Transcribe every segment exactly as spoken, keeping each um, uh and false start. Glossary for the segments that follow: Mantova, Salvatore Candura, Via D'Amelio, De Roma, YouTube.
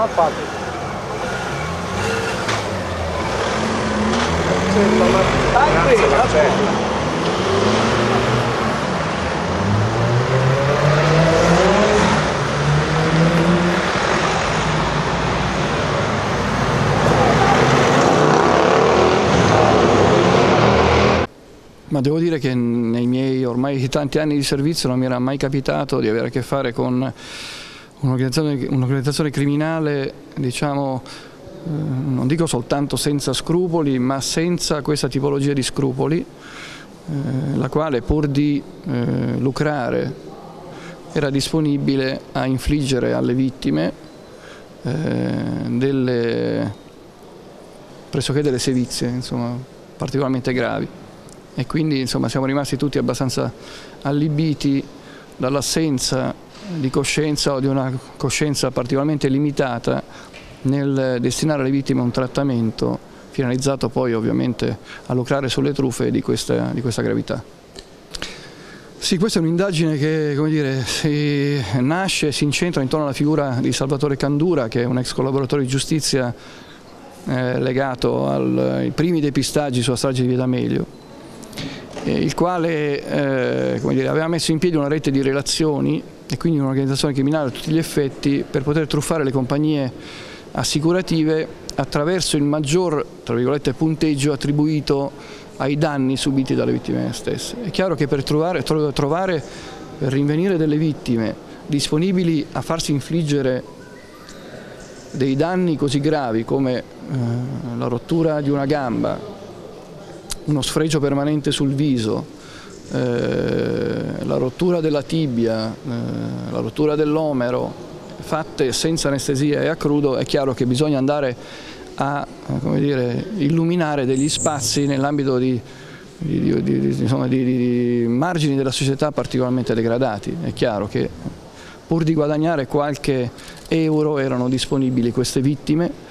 ma fate Marcello, ma... dai, grazie, qui, Marcello. Ma devo dire che nei miei ormai tanti anni di servizio non mi era mai capitato di avere a che fare con un'organizzazione, un'organizzazione criminale, diciamo, eh, non dico soltanto senza scrupoli, ma senza questa tipologia di scrupoli, eh, la quale pur di eh, lucrare era disponibile a infliggere alle vittime eh, delle, pressoché delle sevizie, insomma, particolarmente gravi. E quindi insomma, siamo rimasti tutti abbastanza allibiti dall'assenza di coscienza o di una coscienza particolarmente limitata nel destinare alle vittime un trattamento finalizzato poi ovviamente a lucrare sulle truffe di questa, di questa gravità. Sì, questa è un'indagine che, come dire, si nasce e si incentra intorno alla figura di Salvatore Candura, che è un ex collaboratore di giustizia eh, legato al, ai primi depistaggi sulla strage di Via D'Amelio, il quale eh, come dire, aveva messo in piedi una rete di relazioni e quindi un'organizzazione criminale a tutti gli effetti per poter truffare le compagnie assicurative attraverso il maggior, tra virgolette, punteggio attribuito ai danni subiti dalle vittime stesse. È chiaro che per trovare, trovare per rinvenire delle vittime disponibili a farsi infliggere dei danni così gravi come eh, la rottura di una gamba, uno sfregio permanente sul viso, eh, la rottura della tibia, eh, la rottura dell'omero, fatte senza anestesia e a crudo, è chiaro che bisogna andare a, come dire, illuminare degli spazi nell'ambito di, di, di, di, insomma, di, di, di margini della società particolarmente degradati. È chiaro che pur di guadagnare qualche euro erano disponibili queste vittime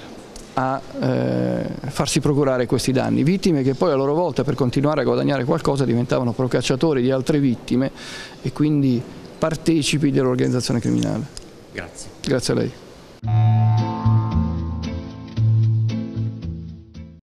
a eh, farsi procurare questi danni, vittime che poi a loro volta per continuare a guadagnare qualcosa diventavano procacciatori di altre vittime e quindi partecipi dell'organizzazione criminale. Grazie. Grazie a lei.